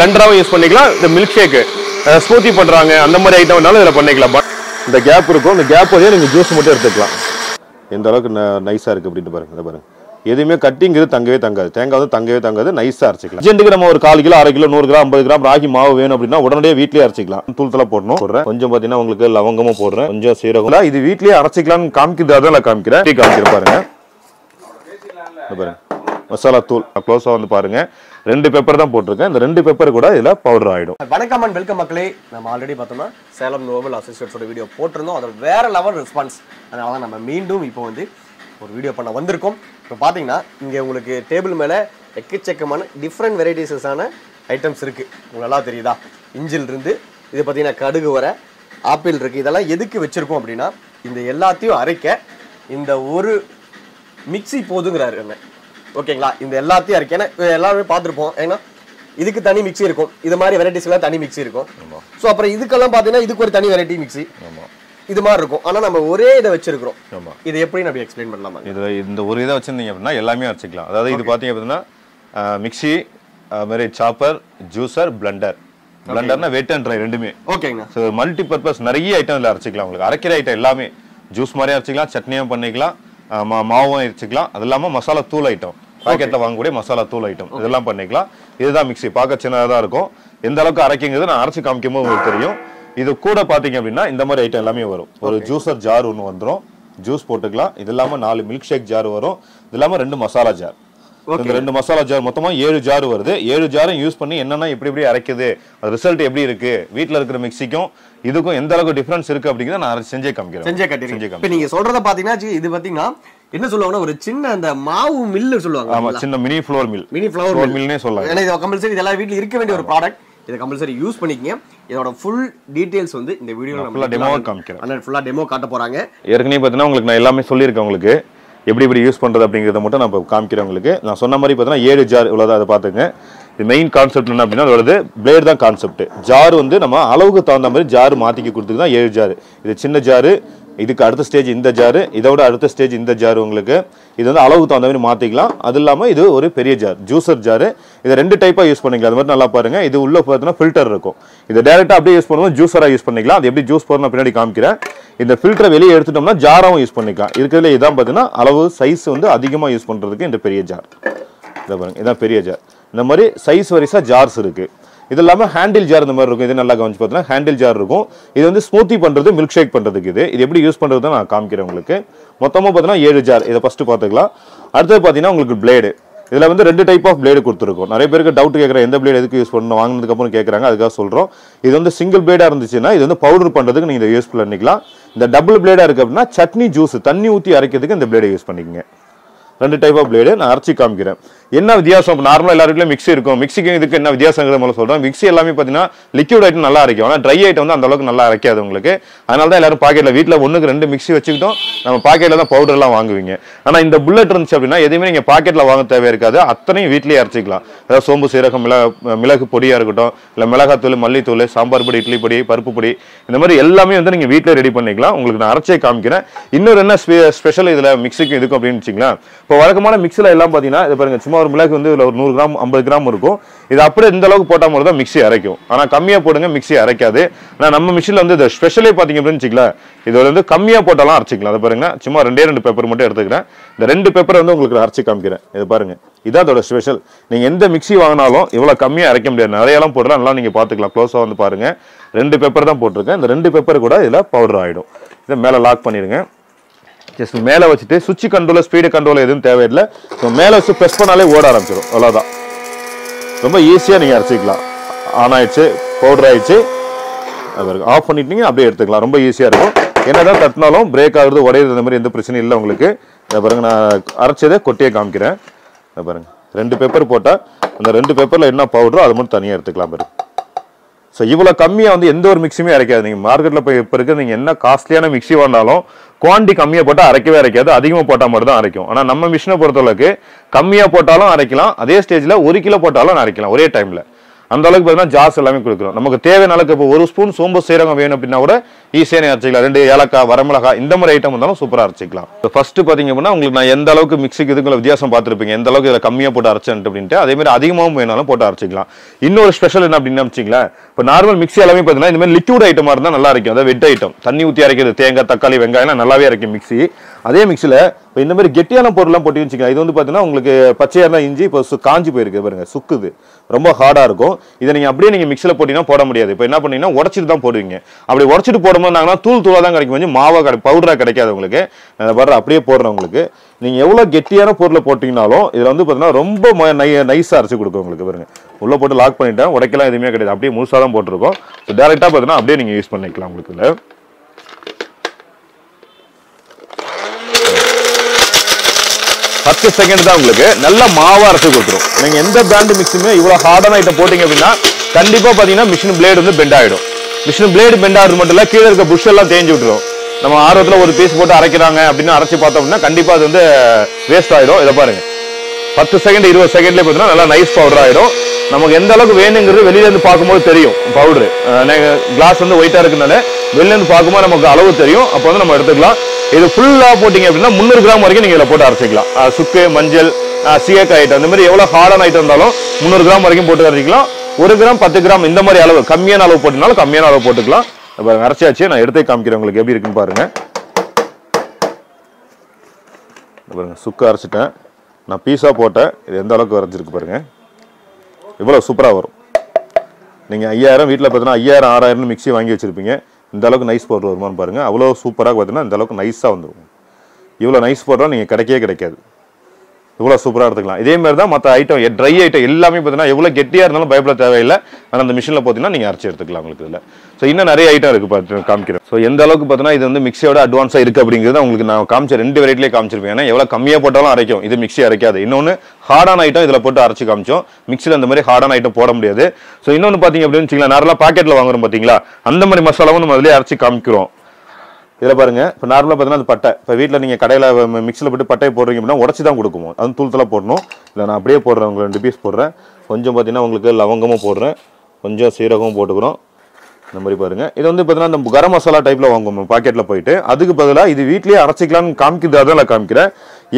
blender use the milkshake, smoothie पढ़रांगे, अंदर item the gap the gap juice मोटे எதுமே கட்டிங்கிறது தங்கவே தங்காது நைஸா அரைச்சுக்கலாம். ஜெண்டுக்கு நம்ம ஒரு 1/4 கிலோ 1/2 கிலோ 100 கிராம் 50 கிராம் ராகி மாவு வேணும் அப்படினா உடனே வீட்லயே அரைச்சுக்கலாம். தூள்தல போடணும். கொஞ்சம் பாத்தீனா உங்களுக்கு லவங்கமா போடுறேன். கொஞ்சம் சீரகம். இது வீட்லயே அரைச்சுக்கலாம்னு காமிக்கிறது அதல காமிக்கிறேன். டீ காமிக்கிறேன் பாருங்க. பாருங்க. மசாலா தூள் க்ளோஸா வந்து பாருங்க. 2 பேப்பர் தான் போட்டுருக்கேன். இந்த 2 பேப்பர் கூட இதல பவுடர் ஆயிடும். வணக்கம் அண்ட் வெல்கம் மக்களே. நம்ம ஆல்ரெடி பார்த்தோம்னா சேலம் நோவல் அசோசியேட்ஸோட வீடியோ போட்டுறோம். அது வேற லெவல் ரெஸ்பான்ஸ். அதனால நம்ம மீண்டும் இப்போ வந்து ஒரு வீடியோ பண்ண வந்திருக்கோம். இப்போ பாத்தீங்கன்னா இங்க உங்களுக்கு டேபிள் மேல எக்கச்சக்கமான டிஃபரண்ட் வெரைட்டிஸான ஐட்டம்ஸ் இருக்கு. உங்களுக்கு நல்லா தெரியுதா? இஞ்சில் இருந்து இது பாத்தீங்கன்னா கடுகு வர ஆப்பிள் இருக்கு. இதெல்லாம் எதுக்கு வச்சிருக்கோம் அப்படின்னா இந்த எல்லாத்தையும் அரைக்க இந்த ஒரு மிக்ஸி போதுங்கிறாரு என்ன. ஓகேங்களா? இந்த எல்லாத்தையும் அரைக்க ஏன்னா எல்லாருமே பார்த்துருப்போம். ஏன்னா இதுக்கு தனி மிக்ஸி இருக்கும். இது மாதிரி வெரைட்டிஸ்லாம் தனி மிக்ஸி இருக்கும். ஸோ அப்புறம் இதுக்கெல்லாம் பார்த்தீங்கன்னா இதுக்கு ஒரு தனி வெரைட்டி மிக்ஸி இது மாதிரி இருக்கும். ஆனா நம்ம ஒரே இத வச்சிருக்கோம். இது எப்படி நம்ம எக்ஸ்பிளைன் பண்ணலாமா? இது இந்த ஒரே இத வச்சிருந்தீங்க அப்படினா எல்லாமே அரைச்சுக்கலாம். அதாவது இது பாத்தீங்க அப்படினா மிக்ஸி, மேரே சாப்பர், ஜூசர், பிளெண்டர். பிளெண்டர்னா வெட் அண்ட் ட்ரை ரெண்டுமே. ஓகேங்க. சோ மல்டி பர்பஸ் நிறைய ஐட்டம்ல அரைச்சுக்கலாம். உங்களுக்கு அரைக்கிற ஐட்டம் எல்லாமே ஜூஸ் மாதிரி அரைச்சுக்கலாம், சட்னியும் பண்ணிக்கலாம், மாவும் அரைச்சுக்கலாம். அதெல்லாம் மசாலா தூள் ஐட்டம். பாக்கெட்ல வாங்கக்கூடிய மசாலா தூள் ஐட்டம் இதெல்லாம் பண்ணிக்கலாம். இதுதான் மிக்ஸி. பாக்க சின்னதா இருக்கும். எந்த அளவுக்கு அரைக்குங்கிறது நான் அரைச்சு காமிக்கும்போது உங்களுக்கு தெரியும். இது கூட பாத்தீங்க அப்படின்னா இந்த மாதிரி ஐட்டம் எல்லாமே வரும். ஒரு ஜூஸர் ஜார் ஒன்று வந்துடும், ஜூஸ் போட்டுக்கலாம். இது இல்லாமல் 4 மில்க் ஷேக் ஜார் வரும். இது இல்லாமல் 2 மசாலா ஜார். இந்த 2 மசாலா ஜார் மொத்தமாக 7 ஜார் வருது. 7 ஜாரும் யூஸ் பண்ணி என்னன்னா எப்படி அரைக்குது, அது ரிசல்ட் எப்படி இருக்கு, வீட்டில் இருக்கிற மிக்சிக்கும் இதுக்கும் எந்த அளவுக்கு டிஃபரன்ஸ் இருக்கு அப்படிங்கிறத நான் செஞ்சே காமிக்கிறேன். இப்போ நீங்க சொல்றத பாத்தீங்கன்னா இது பாத்தீங்கன்னா என்ன சொல்லுவாங்கன்னா ஒரு சின்ன அந்த மாவு மில்லு சொல்லுவாங்க. ஆமா, சின்ன மினி ஃப்ளோர் மில்னே சொல்லுவாங்க. ஏன்னா இது கம்பல்சரி இதெல்லாம் வீட்டில் இருக்க வேண்டிய ஒரு ப்ராடக்ட். இத கம்பல்சரி யூஸ் பண்ணிக்கங்க. இதோட ஃபுல் டீடைல்ஸ் வந்து இந்த வீடியோல நம்ம ஃபுல்லா டெமோ காமிக்கிறேன். அண்ணா ஃபுல்லா டெமோ காட்ட போறாங்க. ஏற்கனவே பார்த்தீனா உங்களுக்கு நான் எல்லாமே சொல்லி இருக்கேன். உங்களுக்கு எப்படி யூஸ் பண்றது அப்படிங்கறத மட்டும் நான் காமிக்கிறேன். உங்களுக்கு நான் சொன்ன மாதிரி பார்த்தீனா 7 ஜார் இவ்வளவுதான். அதை பாத்துங்க. இது மெயின் கான்செப்ட் என்ன அப்படினா அதோட பிளேட் தான் கான்செப்ட். ஜார் வந்து நம்ம அளவுக்கு தகுந்த மாதிரி ஜார் மாத்திக்கி கொடுத்துக்கு தான் 7 ஜார். இது சின்ன ஜார், இதுக்கு அடுத்த ஸ்டேஜ் இந்த ஜாரு, இதோட அடுத்த ஸ்டேஜ் இந்த ஜாரு. உங்களுக்கு இது வந்து அளவுக்கு தகுந்த மாதிரி மாற்றிக்கலாம். அது இல்லாமல் இது ஒரு பெரிய ஜார், ஜூஸர் ஜாரு. இதை 2 டைப்பாக யூஸ் பண்ணிக்கலாம். அது மாதிரி நல்லா பாருங்கள். இது உள்ளே பார்த்தீங்கன்னா ஃபில்டர் இருக்கும். இதை டேரெக்டாக அப்படியே யூஸ் பண்ணுவோம், ஜூஸராக யூஸ் பண்ணிக்கலாம். அது எப்படி ஜூஸ் போகிறோம் பின்னாடி காமிக்கிறேன். இந்த ஃபில்டரை வெளியே எடுத்துட்டோம்னா ஜாராகவும் யூஸ் பண்ணிக்கலாம். இருக்கிறதுல இதான் பார்த்தீங்கன்னா அளவு சைஸ் வந்து அதிகமாக யூஸ் பண்ணுறதுக்கு இந்த பெரிய ஜார். இதை பாருங்கள், இதான் பெரிய ஜார். இந்த மாதிரி சைஸ் வரிசா ஜார்ஸ் இருக்குது. இது இல்லாமல் ஹேண்டில் ஜார் இந்த மாதிரி இருக்கும். இது நல்லா கவனிச்சு பார்த்தீங்கன்னா ஹேண்டில் ஜார் இருக்கும். இது வந்து ஸ்மூத்தி பண்ணுறது, மில்க் ஷேக் பண்ணுறதுக்கு. இது எப்படி யூஸ் பண்ணுறது நான் காமிக்கிறேன். உங்களுக்கு மொத்தமாக பார்த்தீங்கன்னா 7 ஜார். இதை ஃபஸ்ட்டு பார்த்துக்கலாம். அடுத்தது பார்த்தீங்கன்னா உங்களுக்கு பிளேடு. இதில் வந்து 2 டைப் ஆஃப் பிளேடு கொடுத்துருக்கோம். நிறைய பேருக்கு டவுட் கேட்குறேன், எந்த பிளேடு எதுக்கு யூஸ் பண்ணணும் வாங்கினதுக்கப்புறம் கேட்குறாங்க. அதுக்காக சொல்கிறோம். இது வந்து சிங்கிள் பிளேடாக இருந்துச்சுன்னா இது வந்து பவுடர் பண்ணுறதுக்கு நீங்கள் இதை யூஸ் பண்ணிக்கலாம். இந்த டபுள் பிளேடாக இருக்குது அப்படின்னா சட்னி ஜூஸ் தண்ணி ஊற்றி அரைக்கிறதுக்கு இந்த பிளேடை யூஸ் பண்ணிக்கங்க. 2 டைப் ஆஃப் பிளேடு நான் அரைச்சி காமிக்கிறேன். என்ன வித்தியாசம்? நார்மலாக எல்லாருக்கும் மிக்ஸி இருக்கும். மிக்ஸிக்கு இதுக்கு என்ன வித்தியாசங்கிற மாதிரி சொல்கிறேன். மிக்ஸி எல்லாமே பார்த்தீங்கன்னா லிக்விட் ஐட்டம் நல்லா அரைக்கும். ஆனால் ட்ரை ஐட்டம் வந்து அந்தளவுக்கு நல்லா அரைக்காது உங்களுக்கு. அதனால தான் எல்லாரும் பாக்கெட்டில் வீட்டில் 1க்கு 2 மிக்ஸி வச்சுக்கிட்டோம். நம்ம பாக்கெட்டில் தான் பவுடர்லாம் வாங்குவீங்க. ஆனால் இந்த புல்லட் இருந்துச்சு அப்படின்னா எதுவுமே நீங்கள் பாக்கெட்டில் வாங்க தேவை இருக்காது. அத்தனையும் வீட்லேயே அரைச்சிக்கலாம். அதாவது சோம்பு சீரகம் மிளகு பொடியாக இருக்கட்டும், இல்லை மிளகாத்தூள், மல்லித்தூள், சாம்பார் பொடி, இட்லி பொடி, பருப்பு பொடி, இந்த மாதிரி எல்லாமே வந்து நீங்கள் வீட்டில் ரெடி பண்ணிக்கலாம். உங்களுக்கு நான் அரைச்சே காமிக்கிறேன். இன்னொரு என்ன ஸ்பெஷல் இதில் மிக்ஸிக்கும் இதுக்கும் அப்படின்னு வச்சுக்கலாம். இப்போ வழக்கமான மிக்ஸில் எல்லாம் பார்த்தீங்கன்னா இது பாருங்கள், சும்மா ஒரு மிளகு வந்து ஒரு 100 கிராம் 50 கிராம் இருக்கும். இது அப்படியே இந்த அளவுக்கு போட்டால் மட்டும் தான் மிக்ஸி அரைக்கும். ஆனால் கம்மியாக போடுங்க மிக்ஸி அரைக்காது. ஆனால் நம்ம மிக்ஸியில் வந்து இதை ஸ்பெஷலே பார்த்தீங்க அப்படின்னு வச்சுக்கலாம். இதில் வந்து கம்மியாக போட்டாலும் அரைச்சிக்கலாம். அதை பாருங்கள், சும்மா 2 பேப்பர் மட்டும் எடுத்துக்கிறேன். இந்த 2 பேப்பரை வந்து உங்களுக்கு அரைச்சி காமிக்கிறேன். இது பாருங்கள், இதான் அதோட ஸ்பெஷல். நீங்கள் எந்த மிக்ஸி வாங்கினாலும் இவ்வளோ கம்மியாக அரைக்க முடியாது. நிறையெல்லாம் போடலாம். நல்லா நீங்கள் பார்த்துக்கலாம். க்ளோஸாக வந்து பாருங்கள், 2 பேப்பர் தான் போட்டிருக்கேன். இந்த 2 பேப்பர் கூட இதில் பவுடர் ஆகிடும். இதை மேலே லாக் பண்ணிடுங்க. ஜஸ்ட் மேலே வச்சுட்டு சுவிட்ச் கண்ட்ரோல், ஸ்பீடு கண்ட்ரோல் எதுவும் தேவையில்லை. ஸோ மேலே வச்சு ப்ரெஸ் பண்ணாலே ஓட ஆரம்பிச்சிடும். அவ்வளோதான். ரொம்ப ஈஸியாக நீங்கள் அரைச்சிக்கலாம். ஆன் ஆயிடுச்சு, பவுடர் ஆயிடுச்சு. அது ஆஃப் பண்ணிட்டீங்க, அப்படியே எடுத்துக்கலாம். ரொம்ப ஈஸியாக இருக்கும். என்ன தான் தட்டினாலும் பிரேக் ஆகுறது, உடையிறது, இந்த மாதிரி எந்த பிரச்சனையும் இல்லை உங்களுக்கு. இதை பாருங்கள், நான் அரைச்சதை கொட்டியே காமிக்கிறேன். இதை பாருங்கள், 2 பேப்பர் போட்டால் அந்த 2 பேப்பரில் என்ன பவுடரோ அது மட்டும் தனியாக எடுத்துக்கலாம். பாருங்கள். ஸோ இவ்வளோ கம்மியாக வந்து எந்த ஒரு மிக்ஸியுமே அரைக்காது. நீங்கள் மார்க்கெட்டில் போய் இப்போ இருக்க நீங்கள் என்ன காஸ்ட்லியான மிக்ஸி வாங்கினாலும் குவான்டிட்டி கம்மியாக போட்டால் அரைக்கவே அரைக்காது. அதிகமாக போட்டால் மட்டும் தான் அரைக்கும். ஆனால் நம்ம மிஷினை பொறுத்தளவுக்கு கம்மியாக போட்டாலும் அரைக்கலாம். அதே ஸ்டேஜில் 1 கிலோ போட்டாலும் அரைக்கலாம் ஒரே டைமில். அந்த அளவுக்கு பார்த்தீங்கன்னா ஜாஸ் எல்லாமே கொடுக்குறோம். நமக்கு தேவையான அளவுக்கு இப்போ ஒரு ஸ்பூன் சோம்பு சீரகம் வேணும் அப்படின்னா கூட ஈஸியாக அரைச்சிக்கலாம். ரெண்டு ஏலக்காய் வரமிளகா இந்த மாதிரி ஐட்டம் இருந்தாலும் சூப்பராக அரைச்சிக்கலாம். இப்போ ஃபர்ஸ்ட் பார்த்தீங்க அப்படின்னா உங்களுக்கு நான் எந்த அளவுக்கு மிக்ஸிக்கு இதுக்குள்ள வித்தியாசம் பார்த்துருப்பீங்க, எந்த அளவுக்கு இதில் கம்மியாக போட்டு அரைச்சேன் அப்படின்ட்டு, அதேமாதிரி அதிகமாகவும் வேணாலும் போட்டு அரைச்சிக்கலாம். இன்னொரு ஸ்பெஷல் என்ன அப்படின்னு வச்சிங்களா, இப்போ நார்மல் மிக்ஸி எல்லாமே பார்த்தீங்கன்னா இந்த மாதிரி லிக்விட் ஐட்டமாக இருந்தால் நல்லா அரைக்கும், அதாவது வெட் ஐட்டம் தண்ணி ஊற்றி அரைக்கிறது தேங்காய் தக்காளி வெங்காயம் நல்லாவே அரைக்கும் மிக்ஸி. அதே மிக்ஸில் இப்போ இந்த மாதிரி கெட்டியான பொருள்லாம் போட்டு வச்சுக்கலாம். இது வந்து பார்த்தீங்கன்னா உங்களுக்கு பச்சையாக இஞ்சி இப்போ காஞ்சி போயிருக்கு பாருங்க, சுக்குது ரொம்ப ஹார்டாக இருக்கும். இதை நீங்கள் அப்படியே நீங்கள் மிக்ஸில் போட்டிங்கன்னா போட முடியாது. இப்போ என்ன பண்ணீங்கன்னா உடச்சிட்டு தான் போடுவீங்க. அப்படி உடச்சிட்டு போடும்போது நாங்கள்னா தூள் தூளாக தான் கிடைக்கும், கொஞ்சம் மாவாக பவுடராக கிடைக்காது உங்களுக்கு. அதை பாரு அப்படியே போடுறவங்களுக்கு நீங்கள் எவ்வளோ கெட்டியான பொருளை போட்டிங்கனாலும் இதில் வந்து பார்த்தீங்கன்னா ரொம்ப நைஸாக அரைச்சி கொடுக்கும் உங்களுக்கு பாருங்க. உள்ளே போட்டு லாக் பண்ணிவிட்டேன், உடைக்கலாம் எதுவுமே கிடையாது, அப்படியே முழுசாக தான் போட்டிருக்கோம். ஸோ டேரெக்டாக பார்த்தீங்கன்னா அப்படியே நீங்கள் யூஸ் பண்ணிக்கலாம் உங்களுக்கு. இல்லை பத்து செகண்ட் தான் உங்களுக்கு நல்ல மாவாக அரைச்சி கொடுத்துரும். நீங்கள் எந்த பிராண்டு மிக்ஸுமே இவ்வளோ ஹார்டான ஐட்டம் போட்டிங்க அப்படின்னா கண்டிப்பாக பார்த்தீங்கன்னா மிஷின் பிளேடு வந்து பெண்ட் ஆகிடும். மிஷின் பிளேடு பெண்ட் ஆகிறது மட்டும் இல்லை, கீழே இருக்க புஷ் எல்லாம் தேஞ்சு விட்டுரும். நம்ம ஆர்வத்தில் ஒரு பீஸ் போட்டு அரைக்கிறாங்க அப்படின்னு அரைச்சி பார்த்தோம் அப்படின்னா கண்டிப்பாக அது வந்து வேஸ்ட் ஆகிடும். இதை பாருங்கள், 10 செகண்ட் 20 செகண்ட்லேயே பார்த்தீங்கன்னா நல்லா நைஸ் பவுடர் ஆகிடும். நமக்கு எந்த அளவுக்கு வேணுங்கிறது வெளியிலேருந்து பார்க்கும்போது தெரியும். பவுடரு கிளாஸ் வந்து ஒயிட்டாக இருக்குனால வெளியிலேருந்து பார்க்கும்போது நமக்கு அளவு தெரியும், அப்போ வந்து நம்ம எடுத்துக்கலாம். இது ஃபுல்லாக போட்டிங்க அப்படின்னா 300 கிராம் வரைக்கும் நீங்கள் இதில் போட்டு அரைச்சிக்கலாம். சுக்கு மஞ்சள் சீயக்காய் ஐட்டம் இந்த மாதிரி எவ்வளோ ஹார்டான ஐட்டம் இருந்தாலும் 300 கிராம் வரைக்கும் போட்டு அரைச்சிக்கலாம். 1 கிராம் 10 கிராம் இந்த மாதிரி அளவு கம்மியான அளவு போட்டுனாலும் கம்மியான அளவு போட்டுக்கலாம். இப்போ அரைச்சாச்சு, நான் எடுத்து காமிக்கிறேன் உங்களுக்கு எப்படி இருக்குன்னு பாருங்கள். பாருங்கள் சுக்கு அரைச்சிட்டேன், நான் பீஸாக போட்டேன், இது எந்த அளவுக்கு அரைஞ்சிருக்கு பாருங்கள். இவ்வளோ சூப்பராக வரும். நீங்கள் 5000 வீட்டில் பார்த்தீங்கன்னா 5000 6000 மிக்ஸி வாங்கி வச்சுருப்பீங்க, இந்த அளவுக்கு நைஸ் பவுடர் வருமானு பாருங்கள். அவ்வளோ சூப்பராக பார்த்தீங்கன்னா இந்த அளவுக்கு நைஸாக வந்துடும். இவ்வளோ நைஸ் பவுடராக நீங்கள் கிடைக்கவே கிடைக்காது, இவ்வளோ சூப்பராக எடுத்துக்கலாம். இதேமாதிரி தான் மற்ற ஐட்டம் ட்ரை ஐட்டம் எல்லாமே பார்த்தீங்கன்னா எவ்வளோ கெட்டியாக இருந்தாலும் பயப்பட தேவையில்லை. ஆனால் அந்த மிஷினில் பார்த்தீங்கன்னா நீங்கள் அரைச்சி எடுத்துக்கலாம் உங்களுக்கு. இதில் ஸோ இன்னும் நிறைய ஐட்டம் இருக்குது பார்த்து காமிக்கிறேன். ஸோ எந்த அளவுக்கு பார்த்தீங்கன்னா இது வந்து மிக்ஸியோட அட்வான்ஸாக இருக்குது அப்படிங்கிறது உங்களுக்கு நான் காமிச்ச 2 வெரைட்டிலேயே காமிச்சிருப்பேன். ஏன்னா எவ்வளோ கம்மியாக போட்டாலும் அரைக்கும், இது மிக்ஸி அரைக்காது. இன்னொன்று ஹார்டான ஐட்டம் இதில் போட்டு அரைச்சி காமிச்சோம், மிக்ஸியில் அந்த மாதிரி ஹார்டான ஐட்டம் போட முடியாது. ஸோ இன்னொன்று பார்த்தீங்க அப்படின்னு வச்சுக்கலாம், நார்மலாக பாக்கெட்டில் வாங்குறோம் பார்த்தீங்களா, அந்த மாதிரி மசாலாவும் நம்ம அதிலே அரைச்சி காமிக்கிறோம். இதில் பாருங்கள், இப்போ நார்மலாக பார்த்தீங்கன்னா அது பட்டை, இப்போ வீட்டில் நீங்கள் கடையில் மிக்ஸில் போட்டு பட்டையை போடுறீங்க அப்படின்னா உடச்சி தான் கொடுக்கும், அதுவும் தூள்தலாக போடணும். இல்லை நான் அப்படியே போடுறேன் உங்களுக்கு, 2 பீஸ் போடுறேன். கொஞ்சம் பார்த்தீங்கன்னா உங்களுக்கு லவங்கமும் போடுறேன், கொஞ்சம் சீரகமும் போட்டுக்கிறோம். இந்த மாதிரி பாருங்கள், இது வந்து பார்த்தீங்கன்னா அந்த கரம் மசாலா டைப்பில் வாங்குவோம் பாக்கெட்டில் போயிட்டு, அதுக்கு பதிலாக இது வீட்லேயே அரைச்சிக்கலான்னு காமிக்கிறது. அதான் நான் காமிக்கிறேன்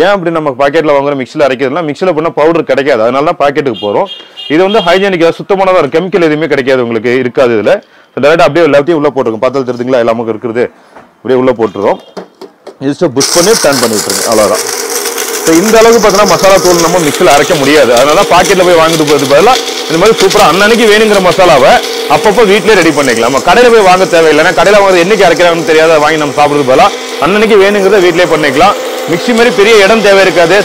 ஏன் அப்படி நம்ம பாக்கெட்டில் வாங்குகிற மிக்ஸில் அரைக்கிறதுலாம் மிக்ஸில் பண்ணால் பவுடர் கிடைக்காது, அதனால தான் பாக்கெட்டுக்கு போகிறோம். இது வந்து ஹைஜீனிக்காக சுத்தமானதாக இருக்கும், கெமிக்கல் எதுவுமே கிடைக்காது உங்களுக்கு, இருக்காது இதில். ஸோ டேரெக்டாக அப்படியே எல்லாத்தையும் உள்ளே போட்டிருக்கோம், பார்த்தாலும் தெரிஞ்சுங்களா எல்லாமே இருக்கிறது. அப்படியே உள்ளே போட்டுருவோம், ஜஸ்ட்டு புஷ் பண்ணி டர்ன் பண்ணி விட்டுருங்க, அவ்வளோதான். ஸோ இந்த அளவுக்கு பார்த்தீங்கன்னா மசாலா தூள் நம்ம மிக்ஸில் அரைக்க முடியாது, அதனால தான் பாக்கெட்டில் போய் வாங்கிட்டு போகிறது பதிலாக இந்த மாதிரி சூப்பராக அன்னன்னைக்கு வேணுங்கிற மசாலாவை அப்பப்போ வீட்டிலே ரெடி பண்ணிக்கலாம். நம்ம கடையில் போய் வாங்க தேவையில்லைன்னா, கடையில் வாங்குறது என்றைக்கு அரைக்கிறாங்கன்னு தெரியாத வாங்கி நம்ம சாப்பிட்றது பதிலாக அன்னன்னைக்கு வேணுங்கிறத வீட்டிலே பண்ணிக்கலாம். மிக்ஸி மாதிரி பெரிய இடம் தேவை இருக்காது,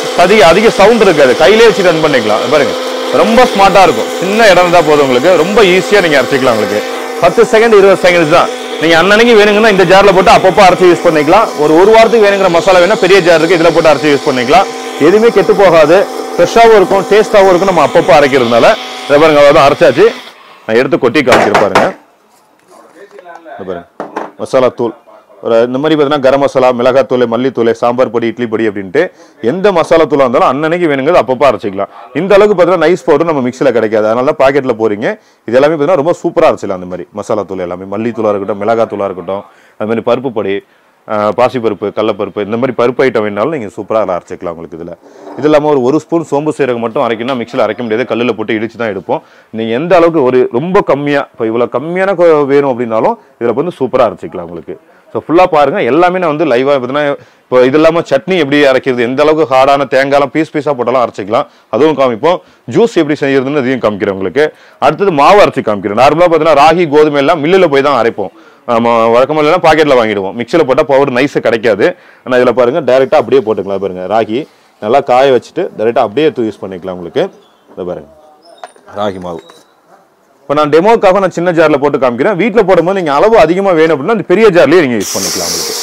அதிக சவுண்ட் இருக்காது, கையிலே வச்சு ரன் பண்ணிக்கலாம். பாருங்கள் ரொம்ப ஸ்மார்ட்டாக இருக்கும், சின்ன இடம் தான் போதும் உங்களுக்கு, ரொம்ப ஈஸியாக நீங்கள் அரைச்சிக்கலாம் உங்களுக்கு. 10 செகண்ட் 20 செகண்ட்ஸ் தான் நீங்கள் அன்னன்னைக்கு வேணுங்கன்னா இந்த ஜாரில் போட்டு அப்பப்போ அரைச்சி யூஸ் பண்ணிக்கலாம். ஒரு வாரத்துக்கு வேணுங்கிற மசாலா வேணால் பெரிய ஜார் இருக்குது, இதில் போட்டு அரைச்சி யூஸ் பண்ணிக்கலாம். எதுவுமே கெட்டு போகாது, ஃப்ரெஷ்ஷாகவும் இருக்கும், டேஸ்ட்டாகவும் இருக்கும். நம்ம அப்பப்போ அரைக்கிறதுனால இதை பாருங்க, அவ்வளோ தான் அரைச்சாச்சு. நான் எடுத்து கொட்டி காமிக்கிறேன் பாருங்கள். இதை பாருங்கள் மசாலா தூள் ஒரு இந்த மாதிரி பார்த்தீங்கன்னா கரம் மசாலா மிளகாத்தூள் மல்லித்தூள் சாம்பார் பொடி இட்லி பொடி அப்படின்ட்டு எந்த மசாலா தூளாக இருந்தாலும் அன்னன்னைக்கு வேணுங்கிறது அப்பப்போ அரைச்சிக்கலாம். இந்த அளவுக்கு பார்த்தீங்கன்னா நைஸ் பவுடர் நம்ம மிக்ஸில் கிடைக்காது, அதனால தான் பாக்கெட்டில் போகிறீங்க. இது எல்லாமே பார்த்தீங்கன்னா ரொம்ப சூப்பராக அரைச்சிக்கலாம். அந்த மாதிரி மசாலா தூள் எல்லாமே மல்லித்தூளாக இருக்கட்டும் மிளகாத்தூளாக இருக்கட்டும், அது மாதிரி பருப்பு பொடி பாசிப்பருப்பு கடலப்பருப்பு இந்த மாதிரி பருப்பு ஐட்டம் வேணாலும் நீங்கள் சூப்பராக அரைச்சிக்கலாம் உங்களுக்கு. இதில் இது இல்லாமல் ஒரு ஸ்பூன் சோம்பு சீரகம் மட்டும் அரைக்கணும், மிக்ஸில் அரைக்க முடியாது, கல்லில் போட்டு இடிச்சு தான் எடுப்போம். நீங்கள் எந்த அளவுக்கு ஒரு ரொம்ப கம்மியாக இப்போ இவ்வளோ கம்மியான வேணும் அப்படின்னாலும் இதில் வந்து சூப்பராக அரைச்சிக்கலாம் உங்களுக்கு. ஸோ ஃபுல்லாக பாருங்கள், எல்லாமே நான் வந்து லைவாக பார்த்தீங்கன்னா இப்போ இது இல்லாமல் சட்னி எப்படி அரைக்கிறது, எந்த அளவுக்கு ஹார்டான தேங்காயெலாம் பீஸாக போட்டாலும் அரைச்சிக்கலாம், அதுவும் காமிப்போம். ஜூஸ் எப்படி செய்கிறதுன்னு அதையும் காமிக்கிறேன் உங்களுக்கு. அடுத்தது மாவு அரைச்சி காமிக்கிறேன். நார்மலாக பார்த்தீங்கன்னா ராகி கோதுமை எல்லாம் மில்லில் போய் தான் அரைப்போம், நம்ம வழக்கமாக இல்லைன்னா பாக்கெட்டில் வாங்கிடுவோம். மிக்சியில் போட்டால் பவுடர் நைஸு கிடைக்காது. ஆனால் இதில் பாருங்கள் டேரெக்டாக அப்படியே போட்டுக்கலாம். பாருங்கள் ராகி நல்லா காய வச்சுட்டு டேரெக்டாக அப்படியே யூஸ் பண்ணிக்கலாம் உங்களுக்கு. இதை பாருங்கள் ராகி மாவு இப்போ நான் டெமோக்காக நான் சின்ன ஜாரில் போட்டு காமிக்கிறேன். வீட்டில் போடும்போது நீங்கள் அளவு அதிகமாக வேணும் அப்படின்னா அந்த பெரிய ஜார்லேயே நீங்கள் யூஸ் பண்ணிக்கலாம் உங்களுக்கு.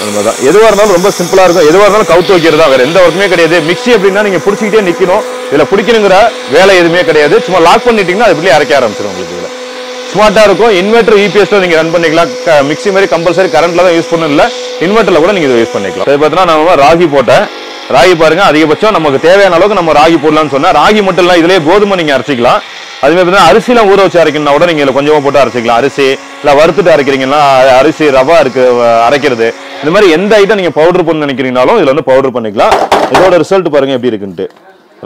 அதுதான் எதுவாக இருந்தாலும் ரொம்ப சிம்பிளாக இருக்கும், எதுவாக இருந்தாலும் கவுத்து வைக்கிறது தான், வேறு எந்த ஒர்க்குமே கிடையாது. மிக்ஸி அப்படின்னா நீங்கள் பிடிச்சிக்கிட்டே நிற்கணும், இதில் பிடிக்கணுங்கிற வேலை எதுவுமே கிடையாது. சும்மா லாக் பண்ணிட்டீங்கன்னா அதுக்குள்ளே அரைக்க ஆரம்பிச்சிடும் உங்களுக்கு. இதில் ஸ்மார்ட்டாக இருக்கும். இன்வெர்டர் இபிஎஸ்ல நீங்கள் ரன் பண்ணிக்கலாம். மிக்ஸி மாதிரி கம்பல்சரி கரண்ட்டில் தான் யூஸ் பண்ணணும், இல்லை இன்வெர்டரில் கூட நீங்கள் இதை யூஸ் பண்ணிக்கலாம். அது பார்த்தீங்கன்னா நான் ராகி போட்டேன். ராகி பாருங்கள் அதிகபட்சம் நமக்கு தேவையான அளவுக்கு நம்ம ராகி போடலாம்னு சொன்னால் ராகி மட்டும் இல்லை, இதிலே கோதுமை நீங்கள் அரைச்சிக்கலாம். அதே மாதிரி பார்த்தா அரிசிலாம் ஊற வச்சு அரைக்கணும்னா உடனே நீங்க கொஞ்சமா போட்டு அரைச்சிக்கலாம். அரிசி இல்ல வறுத்துட்டு அரைக்கிறீங்கன்னா அரிசி ரவா இருக்கு அரைக்கிறது. இந்த மாதிரி எந்த ஐட்டம் நீங்க பவுடர் பண்ண நினைக்கிறீங்கனாலும் இதுல வந்து பவுடர் பண்ணிக்கலாம். இதோட ரிசல்ட் பாருங்க எப்படி இருக்குன்ட்டு.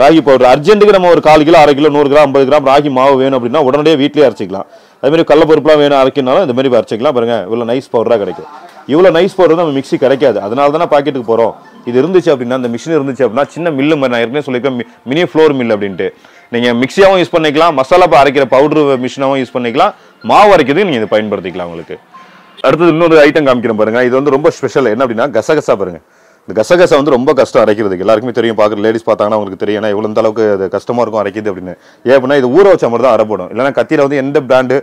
ராகி பவுடர் அர்ஜென்ட்டுக்கு நம்ம ஒரு 4 கிலோ 1/2 கிலோ 100 கிராம் 50 கிராம் ராகி மாவு வேணும் அப்படின்னா உடனடியே வீட்டிலேயே அரைச்சிக்கலாம். அதே மாதிரி கடலப்பருப்புலாம் வேணும் அரைக்கணும்னாலும் இந்த மாதிரி அரைச்சிக்கலாம். பாருங்க இவ்வளோ நைஸ் பவுடராக கிடைக்கும். இவ்வளோ நைஸ் பவுடர் நம்ம மிக்ஸி கிடைக்காது, அதனால தானே பாக்கெட்டுக்கு போகிறோம். இது இருந்துச்சு அப்படின்னா அந்த மிஷின் இருந்துச்சு அப்படின்னா சின்ன மில்லு மாதிரி நான் ஏற்கனவே சொல்லியிருக்கேன் மினி ஃப்ளோர் மில் அப்படின்ட்டு. நீங்கள் மிக்ஸியாகவும் யூஸ் பண்ணிக்கலாம், மசாலா அரைக்கிற பவுடர் மிஷினாகவும் யூஸ் பண்ணிக்கலாம், மாவு அரைக்கிறதுக்கு நீங்கள் இதை பயன்படுத்திக்கலாம். உங்களுக்கு அடுத்தது இன்னொரு ஐட்டம் காமிக்கிறேன் பாருங்க. இது வந்து ரொம்ப ஸ்பெஷல் என்ன அப்படின்னா கசகசா. பாருங்க இந்த கசகசா வந்து ரொம்ப கஷ்டம் அரைக்கிறதுக்கு, எல்லாருக்குமே தெரியும். பார்க்குற லேடிஸ் பார்த்தாங்கன்னா உங்களுக்கு தெரியும் ஏன்னா இவ்வளோ அளவுக்கு அது கஷ்டமாக இருக்கும் அரைக்கிது அப்படின்னு. ஏன் அப்படின்னா இது ஊற வச்ச மாதிரி தான் அரைப்படும். இல்லைனா கத்தியில் வந்து எந்த பிராண்டு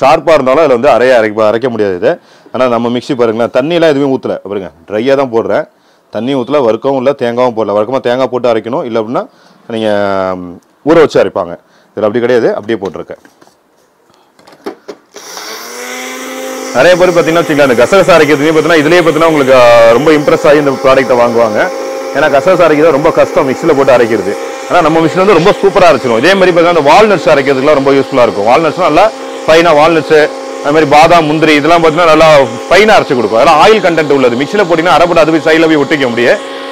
ஷார்ப்பாக இருந்தாலும் அதில் வந்து அரைக்க முடியாது இது. ஆனால் நம்ம மிக்ஸி பாருங்களேன், தண்ணியெலாம் எதுவுமே ஊற்றலை. பாருங்க ட்ரையாக தான் போடுறேன், தண்ணி ஊற்றலை, வறுக்கவும் இல்லை, தேங்காயும் போடல. வறுக்கமாக தேங்காய் போட்டு அரைக்கணும், இல்லை அப்படின்னா நீங்கள் ஊற வச்சு அரைப்பாங்க. இதில் அப்படி கிடையாது, அப்படியே போட்டிருக்கேன். நிறைய பேர் பார்த்தீங்கன்னா வச்சுக்கலாம் இந்த கசகசா அரைக்கிறதுலேயே பார்த்தீங்கன்னா இதுலேயே பார்த்தீங்கன்னா உங்களுக்கு ரொம்ப இம்ப்ரெஸ் ஆகி இந்த ப்ராடக்ட்டை வாங்குவாங்க. ஏன்னா கசகசா அரைக்கிறது ரொம்ப கஷ்டம் மிக்ஸில் போட்டு அரைக்கிறது. ஆனால் நம்ம மிஷின் வந்து ரொம்ப சூப்பராக அரைச்சிடும். இதே மாதிரி பார்த்தீங்கன்னா அந்த வால்நட்ஸ் அரைக்கிறதுக்குலாம் ரொம்ப யூஸ்ஃபுல்லாக இருக்கும். வால்நட்ஸ்லாம் நல்லா ஃபைனாக வால்நட்ஸு அது மாதிரி பாதாம் முந்திரி இதெல்லாம் பார்த்தீங்கன்னா நல்லா ஃபைனாக அரைச்சி கொடுக்கும். அதெல்லாம் ஆயில் கண்டென்ட் உள்ளது. மிக்ஸில் போட்டிங்கன்னா அரைப்பட்டு அது போய் சைடில் போய் ஒட்டிக்க முடியாது.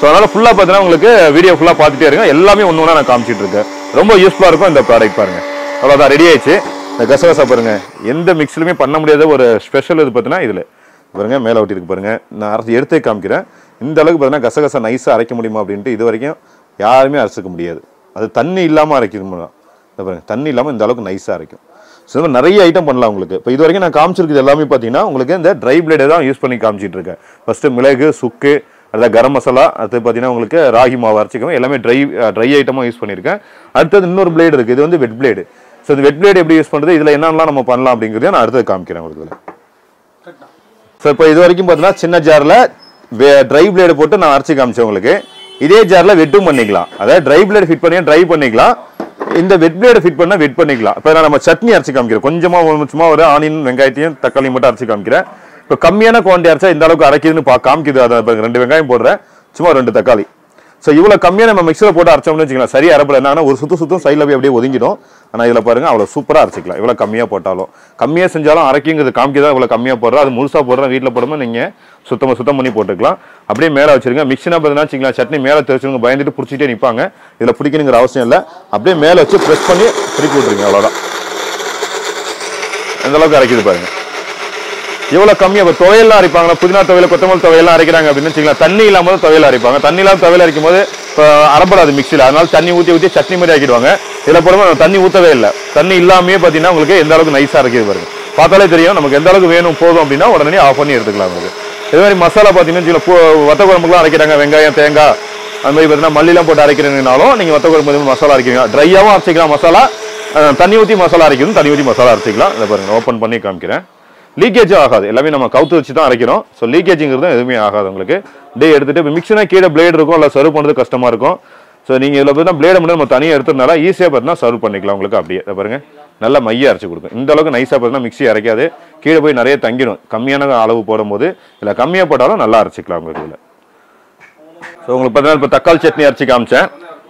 ஸோ அதனால் ஃபுல்லாக பார்த்தீங்கன்னா உங்களுக்கு வீடியோ ஃபுல்லாக பார்த்துட்டே இருக்கேன். எல்லாமே ஒன்று ஒன்றா நான் காமிச்சிட்டு இருக்கேன். ரொம்ப யூஸ்ஃபுல்லாக இருக்கும் இந்த ப்ராடக்ட். பாருங்கள் அவ்வளோதான் ரெடி ஆயிடுச்சு. இந்த கசகசா பாருங்கள் எந்த மிக்ஸ்லையுமே பண்ண முடியாத ஒரு ஸ்பெஷல் இது பார்த்தீங்கன்னா இதில் பாருங்க மேலே ஒட்டிருக்கு பாருங்க. நான் அரைச்சி எடுத்தே காமிக்கிறேன். இந்த அளவுக்கு பார்த்தீங்கன்னா கசகசா நைஸாக அரைக்க முடியுமா அப்படின்ட்டு இது வரைக்கும் யாருமே அரைச்சிக்க முடியாது. அது தண்ணி இல்லாமல் அரைக்கணும்னா இந்த பாருங்க தண்ணி இல்லாமல் இந்த அளவுக்கு நைஸாக அரைக்கும். ஸோ இந்த மாதிரி நிறைய ஐட்டம் பண்ணலாம் உங்களுக்கு. இப்போ இது வரைக்கும் நான் காமிச்சிருக்குது எல்லாமே பார்த்தீங்கன்னா உங்களுக்கு இந்த ட்ரை பிளேடை தான் யூஸ் பண்ணி காமிச்சிட்டு இருக்கேன். ஃபர்ஸ்ட்டு மிளகு சுக்கு அதாவது கரம் மசாலா, அடுத்து பார்த்தீங்கன்னா உங்களுக்கு ராகி மாவு அரைச்சிக்கோங்க, எல்லாமே ட்ரை ஐட்டமாக யூஸ் பண்ணியிருக்கேன். அடுத்தது இன்னொரு பிளேடு இருக்குது, இது வந்து வெட் பிளேடு. ஸோ இந்த வெட் பிளேடு எப்படி யூஸ் பண்ணுறது, இதில் என்னென்னலாம் நம்ம பண்ணலாம் அப்படிங்கிறத நான் அடுத்தது காமிக்கிறேன் உங்களுக்கு. ஸோ இப்போ இது வரைக்கும் பார்த்தீங்கன்னா சின்ன ஜாரில் ட்ரை பிளேடு போட்டு நான் அரைச்சி காமிச்சேன் உங்களுக்கு. இதே ஜாரில் வெட்டும் பண்ணிக்கலாம், அதாவது ட்ரை பிளேடு ஃபிட் பண்ணி ட்ரை பண்ணிக்கலாம், இந்த வெட் பிளேடு ஃபிட் பண்ணால் வெட் பண்ணிக்கலாம். இப்போ நான் நம்ம சட்னி அரைச்சி காமிக்கிறேன். கொஞ்சமாக ஒரு ஆனியன் வெங்காயத்தையும் தக்காளியும் மட்டும் அரைச்சி காமிக்கிறேன். இப்போ கம்மியான குவான்டிட்டி அரைச்சா இந்த அளவுக்கு அரைக்குதுன்னு காமிக்குது. அதை இப்போ 2 வெங்காயம் போடுறேன், சும்மா 2 தக்காளி. ஸோ இவ்வளோ கம்மியாக நம்ம மிக்சரில் போட்டு அரைச்சோம்னு வச்சுக்கலாம். சரி அரைப்பட என்னன்னா ஒரு சுத்தம் சைடில் போய் அப்படியே ஒதுங்கிடும். ஆனால் இதில் பாருங்கள் அவ்வளோ சூப்பராக அரைச்சிக்கலாம். இவ்வளோ கம்மியாக போட்டாலும் கம்மியாக செஞ்சாலும் அரைக்குங்கிறது காமிக்க தான் இவ்வளோ கம்மியாக போடுறோம். அது முழுசாக போடுறோம் வீட்டில் போடும்போது நீங்கள் சுத்தம் பண்ணி போட்டுக்கலாம். அப்படியே மேலே வச்சுருங்க. மிக்ஸினா பார்த்தீங்கன்னா வச்சுக்கலாம் சட்னி மேலே தெரிச்சுங்க பயந்துட்டு பிடிச்சிட்டே நிற்பாங்க. இதில் பிடிக்கணுங்கிற அவசியம் இல்லை, அப்படியே மேலே வச்சு ப்ரெஸ் பண்ணி திருப்பி விட்ருங்க. அவ்வளோதான் அந்தளவுக்கு அரைக்கிது பாருங்கள். எவ்வளோ கம்மியாக இப்போ துவையெல்லாம் அரைப்பாங்களா புதினா துவையில் கொத்தமல்லி துவையெல்லாம் அரைக்கிறாங்க அப்படின்னு வச்சுக்கலாம். தண்ணி இல்லாமல் துவையில் அரைப்பாங்க. தண்ணி இல்லாமல் துவையில் அரைக்கும் போது இப்போ அரைப்படாது மிக்சியில், அதனால தண்ணி ஊற்றி சட்னி மாதிரி ஆக்கிடுவாங்க. இதில் போடும்போது தண்ணி ஊற்றவே இல்லை. தண்ணி இல்லாமையே பார்த்தீங்கன்னா உங்களுக்கு எந்த அளவுக்கு நைஸாக அரைக்கிறது பாருங்க. பார்த்தாலே தெரியும் நமக்கு எந்த அளவுக்கு வேணும் போதும் அப்படின்னா உடனே ஆஃப் பண்ணி எடுத்துக்கலாம் உங்களுக்கு. இதே மாதிரி மசாலா பார்த்தீங்கன்னா வத்த குழம்புக்குலாம் அரைக்கிறாங்க வெங்காயம் தேங்காய் அந்த மாதிரி பார்த்தீங்கன்னா மல்லிலாம் போட்டு அரைக்கிறீங்கனாலும் நீங்கள் வத்த குழம்பு மசாலா அரைக்கிறீங்க. ட்ரையாகவும் அரைச்சிக்கலாம் மசாலா, தண்ணி ஊற்றி மசாலா அரைக்கணும், தண்ணி ஊற்றி மசாலா அரைச்சிக்கலாம். இதை பாருங்கள் ஓப்பன் பண்ணி காமிக்கிறேன். லீக்கேஜும் ஆகாது, எல்லாமே நம்ம கவுத்து வச்சு தான் அரைக்கிறோம். ஸோ லீக்கேஜுங்கிறது எதுவுமே ஆகாது உங்களுக்கு. டே எடுத்துகிட்டு இப்போ மிக்ஸினா கீழே பிளேட் இருக்கும், இல்லை சர்வ் பண்ணுறது கஷ்டமாக இருக்கும். ஸோ நீங்கள் இதில் பார்த்தீங்கன்னா பிளேடை மட்டும் நம்ம தனியாக எடுத்துறதுனால ஈஸியாக பார்த்தீங்கன்னா சர்வ் பண்ணிக்கலாம் உங்களுக்கு. அப்படியே இதை பாருங்கள் நல்லா மையாக அரைச்சி கொடுக்கும். இந்த அளவுக்கு நைஸாக பார்த்தீங்கன்னா மிக்ஸி அரைக்காது, கீழே போய் நிறைய தங்கிடும். கம்மியான அளவு போடும்போது இல்லை கம்மியாக போட்டாலும் நல்லா அரைச்சிக்கலாம் உங்களுக்கு இதில். ஸோ உங்களுக்கு பார்த்தீங்கன்னா இப்போ தக்காளி சட்னி அரைச்சி காமிச்சேன்.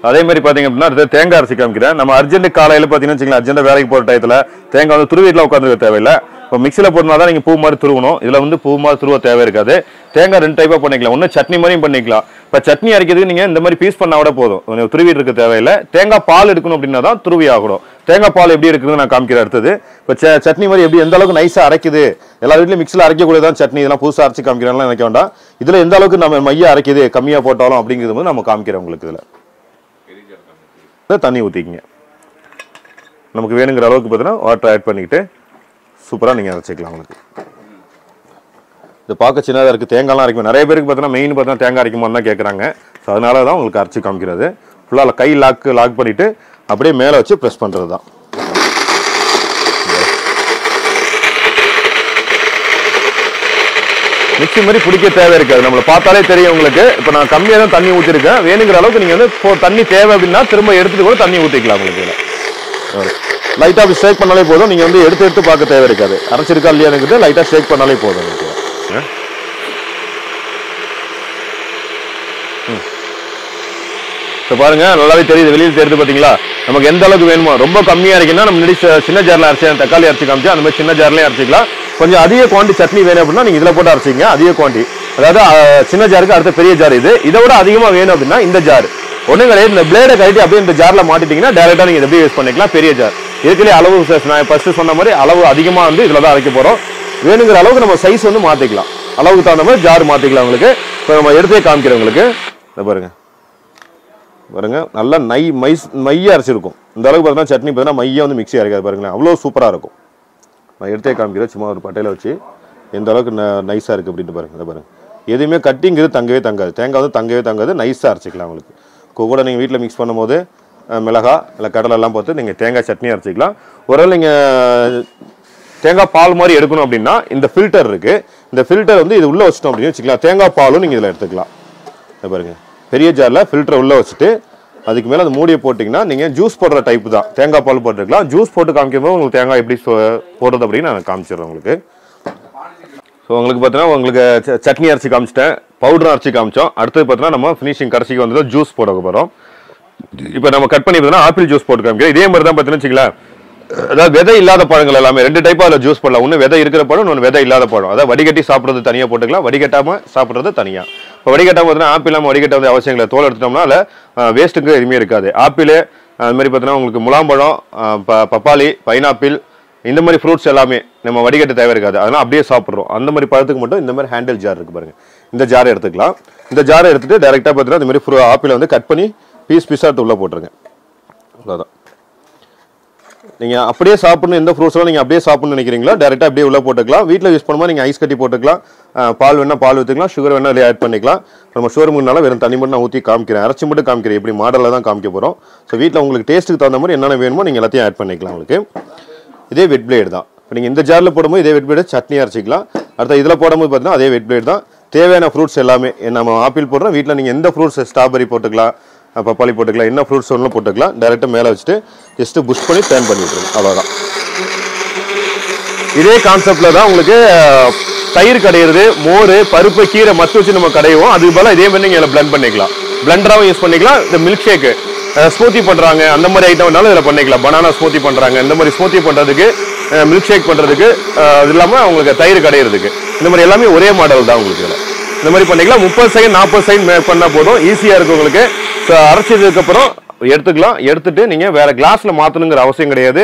அதே மாதிரி பார்த்தீங்க அப்படின்னா அடுத்த தேங்காய் அரைச்சி காமிக்கிறேன். நம்ம அர்ஜென்ட் காலையில் பார்த்தீங்கன்னா வச்சுக்கலாம் அர்ஜென்ட்டாக வேலைக்கு போகிற டயத்தில் தேங்காய் வந்து துருவீட்டில் உட்காந்துருக்க தேவையில்லை. இப்போ மிக்சியில் போட்டுனா தான் நீங்கள் பூ மாதிரி துருவணும். இதில் வந்து பூ மாதிரி துருவ தேவை இருக்காது. தேங்காய் 2 டைப்பாக பண்ணிக்கலாம், ஒன்று சட்னி மாதிரியும் பண்ணிக்கலாம். இப்போ சட்னி அரைக்கிறதுக்கு நீங்கள் இந்த மாதிரி பீஸ் பண்ணால் கூட போதும், நீங்கள் துருவிட்டு இருக்க தேவையில்லை. தேங்காய் பால் எடுக்கணும் அப்படின்னா தான் துருவி ஆகணும். தேங்காய் பால் எப்படி இருக்குதுன்னு நான் காமிக்கிற அடுத்தது. இப்போ சட்னி மாதிரி எப்படி எந்த அளவுக்கு நைஸாக அரைக்குது, எல்லா வீட்லையும் மிக்ஸில் அரைக்கக்கூடியதான் சட்னி. இதெல்லாம் புதுசாக அரைச்சி காமிக்கிறனால நினைக்க வேண்டாம். இதில் எந்த அளவுக்கு நம்ம மையாக அரைக்குது கம்மியாக போட்டாலும் அப்படிங்கிறது வந்து நம்ம காமிக்கிறோம் உங்களுக்கு. இதில் தண்ணி ஊற்றிக்கிங்க, நமக்கு வேணுங்கிற அளவுக்கு பார்த்தீங்கன்னா வாட்டர் ஆட் பண்ணிக்கிட்டு சூப்பராக நீங்கள் அரைச்சிக்கலாம் உங்களுக்கு. இது பார்க்க சின்னதாக இருக்குது, தேங்காய்லாம் அரைக்கும். நிறைய பேருக்கு பார்த்தீங்கன்னா மெயின் பார்த்தீங்கன்னா தேங்காய் அரைக்குமாதிரி தான் கேட்குறாங்க. ஸோ அதனால தான் உங்களுக்கு அரைச்சி காமிக்கிறது. ஃபுல்லாக கை லாக் பண்ணிவிட்டு அப்படியே மேலே வச்சு ப்ரெஸ் பண்ணுறது தான். மிக்ஸி மாதிரி பிடிக்க தேவை இருக்காது. நம்மளை பார்த்தாலே தெரியும் உங்களுக்கு. இப்போ நான் கம்மியாக தான் தண்ணி ஊற்றிருக்கேன். வேணுங்கிற அளவுக்கு நீங்கள் வந்து தண்ணி தேவை அப்படின்னா திரும்ப எடுத்துகிட்டு கூட தண்ணி ஊற்றிக்கலாம். உங்களுக்கு லைட்டாக அப்படி ஷேக் பண்ணாலே போதும். நீங்கள் வந்து எடுத்து எடுத்து பார்க்க தேவை இருக்காது. அரைச்சிருக்கா இல்லையானுக்கிட்ட லைட்டாக ஷேக் பண்ணாலே போதும். இப்போ பாருங்கள், நல்லாவே தெரியுது, வெளியில் தெரியுது. பார்த்தீங்களா நமக்கு எந்த அளவுக்கு வேணுமோ. ரொம்ப கம்மியாக இருக்குன்னா நம்ம நினைச்ச சின்ன ஜாரில் அரைச்சி தக்காளி அரைச்சி காமிச்சா அந்த மாதிரி சின்ன ஜார்லேயும் அரைச்சிக்கலாம். கொஞ்சம் அதிக குவான்டிட்டி சட்னி வேணும் அப்படின்னா நீங்கள் இதில் போட்டு அரைச்சிங்க. அதிக குவான்டிட்டி, அதாவது சின்ன ஜாருக்கு அடுத்த பெரிய ஜார் இது. இதை விட அதிகமாக வேணும் அப்படின்னா இந்த ஜார் ஒன்றும் கிடையாது. இந்த பிளேடை கட்டி அப்படியே இந்த ஜாரில் மாட்டிட்டிங்கன்னா டேரெக்டாக நீங்கள் எப்படி யூஸ் பண்ணிக்கலாம். பெரிய ஜார் இதுக்குள்ளே அளவு நான் ஃபஸ்ட்டு சொன்ன மாதிரி அளவு அதிகமாக வந்து இதில் தான் அரைக்க போகிறோம். வேணுங்கிற அளவுக்கு நம்ம சைஸ் வந்து மாற்றிக்கலாம். அளவுக்கு தகுந்த மாதிரி ஜார் மாற்றிக்கலாம். உங்களுக்கு இப்போ நம்ம எடுத்தே காமிக்கிறோம். உங்களுக்கு இதை பாருங்கள், பாருங்கள் நல்லா மையாக அரைச்சிருக்கும். இந்த அளவுக்கு பார்த்தீங்கன்னா சட்னி பார்த்தீங்கன்னா மையை வந்து மிக்ஸி அரைக்காது. பாருங்களேன், அவ்வளோ சூப்பராக இருக்கும். நான் எடுத்தே காமிக்கிறேன். சும்மா ஒரு பட்டையில் வச்சு எந்த அளவுக்கு நைஸாக இருக்குது அப்படின்ட்டு பாருங்கள். இதை பாருங்கள், எதுவுமே கட்டிங்கிறது தங்கவே தங்காது. தேங்காய் வந்து தங்கவே தங்காது. நைஸாக அரைச்சிக்கலாம். உங்களுக்கு கூட நீங்கள் வீட்டில் மிக்ஸ் பண்ணும்போது மிளகா இல்லை கடலெல்லாம் பார்த்து நீங்கள் தேங்காய் சட்னி அரைச்சிக்கலாம். ஒருவேளை நீங்கள் தேங்காய் பால் மாதிரி எடுக்கணும் அப்படின்னா இந்த ஃபில்டர் இருக்குது. இந்த ஃபில்டர் வந்து இது உள்ளே வச்சிட்டோம் அப்படின்னு வச்சுக்கலாம். தேங்காய் பாலும் நீங்கள் இதில் எடுத்துக்கலாம். இதை பாருங்கள், பெரிய ஜாரில் ஃபில்டரை உள்ளே வச்சுட்டு அதுக்கு மேலே அந்த மூடியை போட்டிங்கன்னா நீங்கள் ஜூஸ் போடுற டைப்பு தான் தேங்காய் பால் போட்டுருக்கலாம். ஜூஸ் போட்டு காமிக்கும்போது உங்களுக்கு தேங்காய் எப்படி போடுறது அப்படின்னு நான் காமிச்சிடுறேன் உங்களுக்கு. ஸோ உங்களுக்கு பார்த்தீங்கன்னா உங்களுக்கு சட்னி அரைச்சி காமிச்சிட்டேன், பவுடரும் அரைச்சி காமிச்சோம். அடுத்தது பார்த்தீங்கன்னா நம்ம ஃபினிஷிங் கடைசிக்கு வந்து தான் ஜூஸ் போட போகிறோம். இப்போ நம்ம கட் பண்ணி பார்த்தீங்கன்னா ஆப்பிள் ஜூஸ் போட்டு காமிக்கிறோம். இதே மாதிரி தான் பார்த்தீங்கன்னா வச்சுக்கலாம். அதாவது விதை இல்லாத பழங்கள் எல்லாமே ரெண்டு டைப்பாக அதில் ஜூஸ் போடலாம். ஒன்று விதை இருக்கிற பழம், இன்னொன்று விதை இல்லாத பழம். அதாவது வடிகட்டி சாப்பிட்றது தனியாக போட்டுக்கலாம், வடிகட்டாமல் சாப்பிட்றது தனியாக. இப்போ வடிகட்டாமல் பார்த்தீங்கன்னா ஆப்பிள் இல்லாமல் வடிகட்ட வந்து அவசியம் இல்லை. தோல் எடுத்துட்டோம்னால வேஸ்ட்டுக்கு எதுவுமே இருக்காது. ஆப்பிள் அது மாதிரி பார்த்தீங்கன்னா உங்களுக்கு முலாம்பழம், பப்பாளி, பைனாப்பிள், இந்த மாதிரி ஃப்ரூட்ஸ் எல்லாமே நம்ம வடிகட்ட தேவை இருக்காது. அதனால் அப்படியே சாப்பிட்றோம். அந்த மாதிரி பழத்துக்கு மட்டும் இந்த மாதிரி ஹேண்டில் ஜார் இருக்குது பாருங்கள். இந்த ஜாரை எடுத்துக்கலாம். இந்த ஜாரை எடுத்துகிட்டு டேரெக்டாக பார்த்தீங்கன்னா இந்த மாதிரி ஆப்பிளை வந்து கட் பண்ணி பீஸ் பீஸாக எடுத்து உள்ளே போட்டுருங்க. அவ்வளோதான். நீங்கள் அப்படியே சாப்பிட்ணும். எந்த ஃப்ரூட்ஸ்லாம் நீங்கள் அப்படியே சாப்பிட்ணும்னு நினைக்கிறீங்களோ டேரெக்டாக அப்படியே உள்ளே போட்டுக்கலாம். வீட்டில் யூஸ் பண்ணும்போது நீங்கள் ஐஸ் கட்டி போட்டுக்கலாம். பால் வேணால் பால் ஊற்றிக்கலாம். சுகர் வேணால் அதில் ஆட் பண்ணிக்கலாம். நம்ம சுகர் முன்னால வெறும் தண்ணி மட்டும் நான் ஊற்றி காமிக்கிறேன். அரைச்சி மட்டும் காமிக்கிறேன். எப்படி மாடலில் தான் காமிக்க போகிறோம். ஸோ வீட்டில் உங்களுக்கு டேஸ்ட்டுக்கு தகுந்த மாதிரி என்னென்ன வேணுமோ நீங்கள் எல்லாத்தையும் ஆட் பண்ணிக்கலாம். உங்களுக்கு இதே வெட் பிளேட் தான். இப்போ நீங்கள் இந்த ஜாரில் போடும்போது இதே வெட் பிளேடு சட்னி அரைச்சிக்கலாம். அடுத்த இதில் போடும்போது பார்த்தீங்கன்னா அதே வெட் பிளேட் தான். தேவையான ஃப்ரூட்ஸ் எல்லாமே நம்ம ஆப்பிள் போடுறோம். வீட்டில் நீங்கள் எந்த ஃப்ரூட்ஸ் ஸ்ட்ராபெரி போட்டுக்கலாம், பப்பாளி போட்டுக்கலாம், என்ன ஃப்ரூட்ஸ் ஒன்றும் போட்டுக்கலாம். டேரெக்டாக மேலே வச்சுட்டு ஜஸ்ட்டு புஷ் பண்ணி டர்ன் பண்ணி விட்டுருங்க. அவ்வளோதான். இதே கான்செப்டில் தான் உங்களுக்கு தயிர் கடையிறது, மோர், பருப்பு, கீரை மத்து வச்சு நம்ம கடைவோம். அதுக்கு போல் இதே மாதிரி நீங்கள் இதில் பிளண்ட் பண்ணிக்கலாம். பிளண்டராகவும் யூஸ் பண்ணிக்கலாம். இந்த மில்க் ஷேக்கு ஸ்மூத்தி பண்ணுறாங்க அந்த மாதிரி ஐட்டம் வேணாலும் இதில் பண்ணிக்கலாம். பனானா ஸ்மூத்தி பண்ணுறாங்க, இந்த மாதிரி ஸ்மூத்தி பண்ணுறதுக்கு, மில்க் ஷேக் பண்ணுறதுக்கு, அது இல்லாமல் உங்களுக்கு தயிர் கடையிறதுக்கு, இந்த மாதிரி எல்லாமே ஒரே மாடல் தான் உங்களுக்கு. இதில் இந்த மாதிரி பண்ணிக்கலாம். 30 செகண்ட் 40 செகண்ட் மேக் பண்ணால் போதும். ஈஸியாக இருக்கும் உங்களுக்கு. ஸோ அரைச்சதுக்கப்புறம் எடுத்துக்கலாம். எடுத்துகிட்டு நீங்கள் வேறு கிளாஸில் மாற்றணுங்கிற அவசியம் கிடையாது.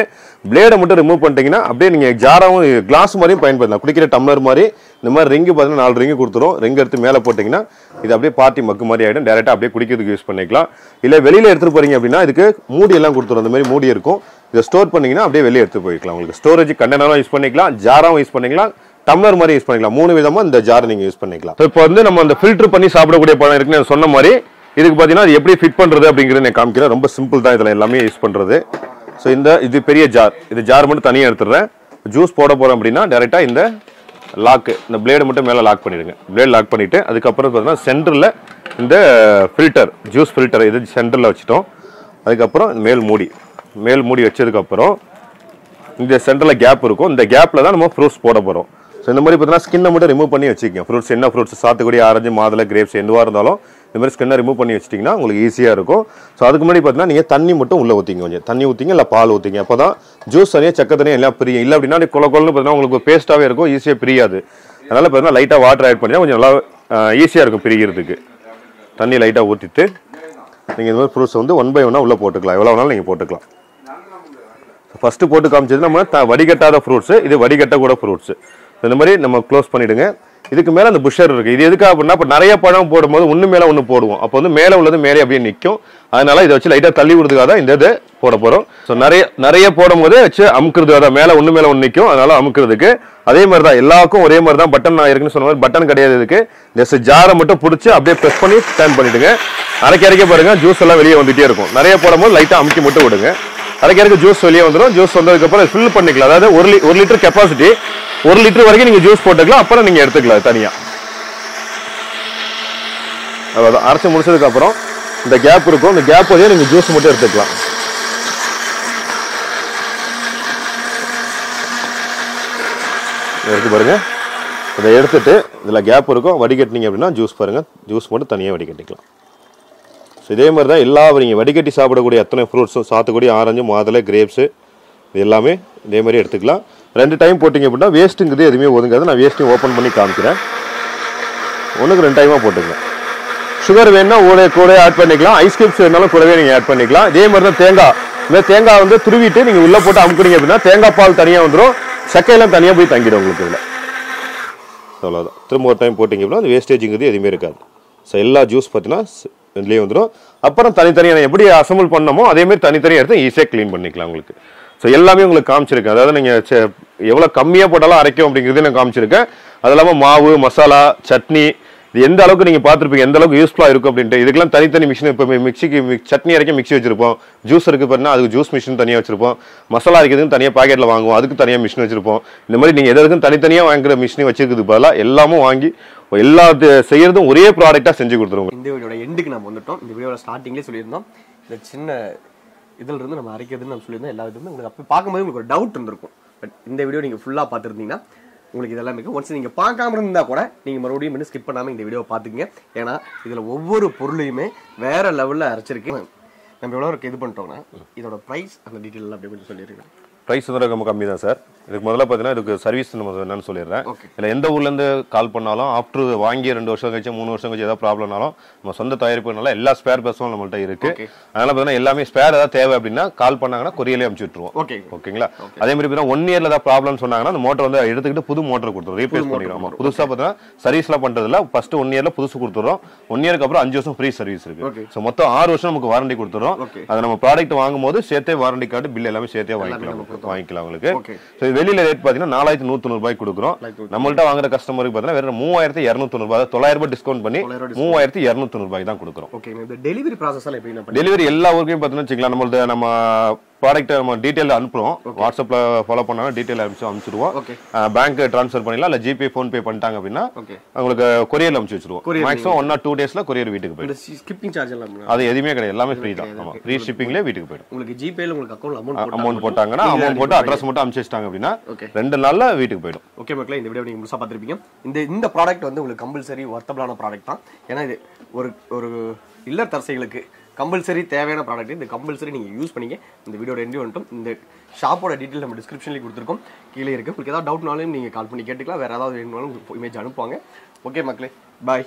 பிளேடை மட்டும் ரிமூவ் பண்ணிட்டீங்கன்னா அப்படியே நீங்கள் ஜாராகவும் கிளாஸ் மாதிரியும் பயன்படுத்தலாம். குடிக்கிற டம்ளர் மாதிரி இந்த மாதிரி ரிங்கு பார்த்தீங்கன்னா 4 ரிங்கு கொடுத்துரும். ரிங்கு எடுத்து மேலே போட்டிங்கன்னா இது அப்படியே பார்ட்டி மக்கு மாதிரி ஆகிடும். டேரெக்டாக அப்படியே குடிக்கிறதுக்கு யூஸ் பண்ணிக்கலாம். இல்லை வெளியில் எடுத்துகிட்டு போகிறீங்க அப்படின்னா இதுக்கு மூடியெல்லாம் கொடுத்துரும். அந்த மாதிரி மூடி இருக்கும். இதை ஸ்டோர் பண்ணிங்கன்னா அப்படியே வெளியே எடுத்து போய்க்கலாம். உங்களுக்கு ஸ்டோரேஜ் கண்டெய்னராக யூஸ் பண்ணிக்கலாம், ஜாராகவும் யூஸ் பண்ணிக்கலாம், டம்ளர் மாதிரி யூஸ் பண்ணிக்கலாம். 3 விதமாக இந்த ஜார் நீங்கள் யூஸ் பண்ணிக்கலாம். ஸோ இப்போ வந்து நம்ம அந்த ஃபில்டர் பண்ணி சாப்பிடக்கூடிய பழம் இருக்குன்னு சொன்ன மாதிரி இதுக்கு பார்த்தீங்கன்னா அது எப்படி ஃபிட் பண்ணுறது அப்படிங்கிறது நான் காமிக்கிறேன். ரொம்ப சிம்பிள் தான். இதில் எல்லாமே யூஸ் பண்ணுறது. ஸோ இது பெரிய ஜார். இது ஜார் மட்டும் தனியாக எடுத்துடுறேன். ஜூஸ் போட போகிறோம் அப்படின்னா டேரெக்டாக இந்த லாக்கு, இந்த பிளேடு மட்டும் மேலே லாக் பண்ணிடுங்க. பிளேடு லாக் பண்ணிவிட்டு அதுக்கப்புறம் பார்த்தீங்கன்னா சென்டரில் இந்த ஃபில்டர், ஜூஸ் ஃபில்டர் இது சென்டரில் வச்சுட்டோம். அதுக்கப்புறம் மேல் மூடி வச்சதுக்கப்புறம் இந்த சென்டரில் கேப் இருக்கும். இந்த கேப்பில் தான் நம்ம ஃப்ரூட்ஸ் போட போகிறோம். ஸோ இந்த மாதிரி பார்த்தீங்கன்னா ஸ்கின்னை மட்டும் ரிமூவ் பண்ணி வச்சுக்கோங்க. ஃப்ரூட்ஸ் என்ன ஃப்ரூட்ஸ், சாத்துக்குடி, ஆரஞ்சு, மாதுளை, கிரேப்ஸ் எதுவாக இருந்தாலும் இந்த மாதிரி ஸ்கின்னை ரிமூவ் பண்ணி வச்சிட்டிங்கன்னா உங்களுக்கு ஈஸியாக இருக்கும். ஸோ அதுக்கு முன்னாடி பார்த்தீங்கன்னா நீங்கள் தண்ணி மட்டும் உள்ளே ஊற்றிங்க. கொஞ்சம் தண்ணி ஊற்றிங்க, இல்லை பால் ஊற்றிங்க. அப்போ தான் ஜூஸ் தனியாக, சக்கை தனியாக எல்லாம் பிரியும். இல்லை அப்படின்னா கொல கொலன்னு பார்த்தீங்கன்னா உங்களுக்கு பேஸ்ட்டாகவே இருக்கும், ஈஸியாக பிரியாது. அதனால் பார்த்தீங்கன்னா லைட்டாக வாட்டர் ஆட் பண்ணிங்கன்னா கொஞ்சம் நல்லா ஈஸியாக இருக்கும் பிரிக்கிறதுக்கு. தண்ணி லைட்டாக ஊற்றிட்டு நீங்கள் இந்த மாதிரி ஃப்ரூட்ஸ் வந்து 1 பை 1 உள்ளே போட்டுக்கலாம். எவ்வளோ வேணாலும் நீங்கள் போட்டுக்கலாம். ஃபஸ்ட்டு போட்டு காமிச்சது நம்ம வடிகட்டாத ஃப்ரூட்ஸு, இது வடிகட்ட கூட ஃப்ரூட்ஸு. இந்த மாதிரி நம்ம க்ளோஸ் பண்ணிவிடுங்க. இதுக்கு மேலே அந்த புஷர் இருக்குது. இது எதுக்காக அப்படின்னா இப்போ நிறைய பழம் போடும்போது ஒன்று மேலே ஒன்று போடுவோம். அப்போ வந்து மேலே உள்ளது மேலே அப்படியே நிற்கும். அதனால் இதை வச்சு லைட்டாக தள்ளி விடுறதுக்காக தான் இந்த இது போட போகிறோம். ஸோ நிறைய போடும்போது வச்சு அமுக்கிறதுக்காக தான். மேலே ஒன்று நிற்கும், அதனால் அமுக்கிறதுக்கு. அதே மாதிரி தான் எல்லாருக்கும் ஒரே மாதிரி தான். பட்டன் நான் இருக்குன்னு சொன்ன மாதிரி பட்டன் கிடையாது இதுக்கு. ஜஸ்ட் ஜாரை மட்டும் பிடிச்சி அப்படியே ப்ரெஸ் பண்ணி டர்ன் பண்ணிவிடுங்க. அரைக்க பாருங்கள் ஜூஸ் எல்லாம் வெளியே வந்துகிட்டே இருக்கும். நிறைய போடும்போது லைட்டாக அமுக்கி மட்டும் விடுங்க. அரைக்க ஜூஸ் வெளியே வந்துடும். ஜூஸ் வந்ததுக்கப்புறம் ஃபில் பண்ணிக்கலாம். அதாவது 1 லிட்டர் கெப்பாசிட்டி 1 லிட்டர் வரைக்கும் நீங்கள் ஜூஸ் போட்டுக்கலாம். அப்புறம் நீங்கள் எடுத்துக்கலாம் தனியாக. அதாவது அரைச்சு முடிச்சதுக்கு அப்புறம் இந்த கேப் இருக்கும். இந்த கேப் வழியா நீங்க ஜூஸ் மட்டும் எடுத்துக்கலாம். எடுத்து பாருங்க, இதை எடுத்துட்டு இதில் கேப் இருக்கும், வடிகட்டினீங்க அப்படின்னா ஜூஸ் பாருங்கள், ஜூஸ் மட்டும் தனியாக வடிகட்டிக்கலாம். ஸோ இதே மாதிரி தான் எல்லா நீங்கள் வடிகட்டி சாப்பிடக்கூடிய அத்தனை ஃப்ரூட்ஸும், சாத்துக்குடி, ஆரஞ்சு, மாதுளை, கிரேப்ஸு, இது எல்லாமே இதே மாதிரி எடுத்துக்கலாம். 2 டைம் போட்டிங்க அப்படின்னா வேஸ்ட்டுங்கிறது எதுவுமே ஒதுங்காது. நான் வேஸ்ட்டையும் ஓப்பன் பண்ணி காமிக்கிறேன். 1க்கு 2 டைமாக போட்டுக்கங்க. சுகர் வேணுன்னா கூட ஆட் பண்ணிக்கலாம். ஐஸ் கியூப்ஸ் வேணாலும் கூடவே நீங்கள் ஆட் பண்ணிக்கலாம். இதே மாதிரி தான் தேங்காய், இந்த தேங்காய் வந்து துருவிட்டு நீங்கள் உள்ளே போட்டு அமுக்குறீங்க அப்படின்னா தேங்காய் பால் தனியாக வந்துடும், சக்கையெல்லாம் தனியாக போய் தங்கிடும் உங்களுக்கு. இதில் அவ்வளோதான். திரும்ப 1 டைம் போட்டிங்க அப்படின்னா அந்த வேஸ்டேஜுங்கிறது எதுவுமே இருக்காது. ஸோ எல்லா ஜூஸ் பார்த்தீங்கன்னா இதுலேயே வந்துடும். அப்புறம் தனித்தனியாக எப்படி அசம்பிள் பண்ணமோ அதேமாதிரி தனித்தனியாக எடுத்து ஈஸியாக க்ளீன் பண்ணிக்கலாம் உங்களுக்கு. ஸோ எல்லாமே உங்களுக்கு காமிச்சிருக்கேன். அதாவது நீங்கள் எவ்வளோ கம்மியாக போட்டாலும் அரைக்கும் அப்படிங்கிறது நான் காமிச்சிருக்கேன். அது இல்லாமல் மாவு, மசாலா, சட்னி, இது எந்த அளவுக்கு நீங்கள் பார்த்துருப்பீங்க, எந்த அளவுக்கு யூஸ்ஃபுல்லாக இருக்கும் அப்படின்ட்டு. இதுக்கெல்லாம் தனித்தனி மிஷின். இப்போ மிக்சிக்கு சட்னி அரைக்க மிக்சி வச்சுருப்போம், ஜூஸ் இருக்குது பாருன்னா அதுக்கு ஜூஸ் மிஷின் தனியாக வச்சுருப்போம், மசாலா அரைக்கிறதுக்கு தனியாக பாக்கெட்டில் வாங்குவோம், அதுக்கு தனியாக மிஷின் வச்சுருப்போம். இந்த மாதிரி நீங்கள் எதற்கும் தனித்தனியாக வாங்குற மிஷினை வச்சுருக்குது பதிலாக எல்லாமும் வாங்கி எல்லா செய்கிறதும் ஒரே ப்ராடக்டாக செஞ்சு கொடுத்துருவோம். இந்த வீடியோட எண்டுக்கு நம்ம வந்துவிட்டோம். இந்த வீடியோட ஸ்டார்டிங்லேயே சொல்லியிருந்தோம், இந்த சின்ன இதிலிருந்து நம்ம அரைக்கிறதுன்னு நம்ம சொல்லியிருந்தோம். எல்லா விதமும் உங்களுக்கு அப்போ பார்க்கும்போது உங்களுக்கு ஒரு டவுட் இருந்திருக்கும். பட் இந்த வீடியோ நீங்கள் ஃபுல்லாக பார்த்துருந்தீங்கன்னா உங்களுக்கு இதெல்லாம் இருக்குது. ஒன்ஸ் நீங்கள் பார்க்காம இருந்தால் கூட நீங்கள் மறுபடியும் இன்னும் ஸ்கிப் பண்ணாமல் இந்த வீடியோவை பார்த்துக்குங்க. ஏன்னா இதில் ஒவ்வொரு பொருளையுமே வேறு லெவலில் அரைச்சிருக்கு. நம்ம எவ்வளோ இது பண்ணிட்டோம்னா இதோட ப்ரைஸ் அந்த டீட்டெயிலில் அப்படி கொஞ்சம் சொல்லிடுறேன். ப்ரைஸ் வந்து ரொம்ப கம்மி தான் சார். இதுக்கு முதல்ல பார்த்தீங்கன்னா இதுக்கு சர்வீஸ் நம்ம என்னென்னு சொல்லிடுறேன். இல்லை எந்த ஊர்லேருந்து கால் பண்ணாலும் ஆஃப்டர் வாங்கி 2 வருஷம் கழிச்சு 3 வருஷம் கழிச்சு ஏதாவது ப்ராப்ளம்னாலும் நம்ம சொந்த தயாரிப்புனால எல்லா ஸ்பேர் பர்ஸும் நம்மள்ட்ட இருக்குது. அதனால் பார்த்தீங்கன்னா எல்லாமே ஸ்பேர் ஏதாவது தேவை அப்படின்னா கால் பண்ணாங்கன்னா கொரியலே அனுப்பிச்சு விட்டுருவோம். ஓகே, ஓகேங்களா. அதே மாதிரி பார்த்தீங்கன்னா 1 இயரில் ஏதாவது ப்ராப்ளம்னு சொன்னாங்கன்னா அந்த மோட்டர் வந்து எடுத்துக்கிட்டு புது மோட்டர் கொடுத்துருவோம், ரீப்ளேஸ் பண்ணிடுவோம். புதுசாக பார்த்தீங்கன்னா சர்வீஸ்லாம் பண்ணுறதுல ஃபர்ஸ்ட் 1 இயரில் புதுசு கொடுத்துடுறோம். 1 இயருக்கு அப்புறம் 5 வருஷம் ஃப்ரீ சர்வீஸ் இருக்குது. ஸோ மொத்தம் 6 வருஷம் நமக்கு வாரண்டி கொடுத்துடுறோம். அதை நம்ம ப்ராடக்ட் வாங்கும்போது சேர்த்தே வாரண்டி கார்டு, பில் எல்லாமே சேர்த்தே வாங்கிக்கலாம் வாங்கிக்கலாம் உங்களுக்கு. வெளியில ரேட் பாத்தீங்கன்னா 4100 ரூபாய் கொடுக்குறோம். நம்மள்ட்ட வாங்குற கஸ்டமருக்கு பாத்தீங்கன்னா வெறும் 3200 ரூபாய், 900 ரூபாய் டிஸ்கவுண்ட் பண்ணி 3200 ரூபாய் தான் கொடுக்குறோம். ஓகே, இந்த டெலிவரி ப்ராசஸ் எல்லாம் எப்படி நம்ம டெலிவரி எல்லா ஊருக்கும் பாத்தீங்கன்னா வச்சுக்கலாம். நம்மள்ட்ட நம்ம ப்ராடக்ட் நம்ம டீட்டெயில் அனுப்புறோம். வாட்ஸ்அப்பில் ஃபாலோ பண்ணாலும் டீட்டெயில் அனுப்பிச்சிடுவோம். பேங்க் ட்ரான்ஸ்ஃபர் பண்ணிடலாம், இல்லை ஜிபே, ஃபோன்பே பண்ணிட்டாங்க அப்படின்னா உங்களுக்கு கொரியர் அனுப்பிச்சு வச்சிருவோம். மேக்ஸிமம் 1 or 2 days கொரியர் வீட்டுக்கு போயிடும். ஷிப்பிங் சார்ஜ் அது எதுவுமே கிடையாது, எல்லாமே ஃப்ரீ தான். ஆமாம், ஃப்ரீ ஷிப்பிங்லேயே வீட்டுக்கு போயிடும். உங்களுக்கு ஜிபேல உங்களுக்கு அக்கௌண்ட் அமௌண்ட் போட்டாங்கன்னா அமௌண்ட் போட்டு அட்ரஸ் மட்டும் அனுப்பிச்சு வச்சிட்டாங்க அப்படின்னா 2 நாளில் வீட்டுக்கு போயிடும். ஓகே மக்களே, இந்த வீடியோ நீங்கள் முழுசாக பார்த்துருப்பீங்க. இந்த ப்ராடக்ட் வந்து உங்களுக்கு கம்பல்சரி ஒர்த்தபிளான ப்ராடக்ட் தான். ஏன்னா இது ஒரு இல்லத்தரசிகளுக்கு கம்பல்சரி தேவையான ப்ராடக்ட். இந்த கம்பல்சரி நீங்கள் யூஸ் பண்ணிங்க. இந்த வீடியோ ரெண்டு வந்துட்டும் இந்த ஷாப்போட டீட்டெயில் நம்ம டிஸ்கிரிப்ஷன்லேயே கொடுத்துருக்கோம், கீழே இருக்குது. உங்களுக்கு ஏதாவது டவுட்னாலும் நீங்கள் கால் பண்ணி கேட்டுக்கலாம். வேறு ஏதாவது வேணும்னாலும் இமேஜ் அனுப்புவாங்க. ஓகே மக்களே, பாய்.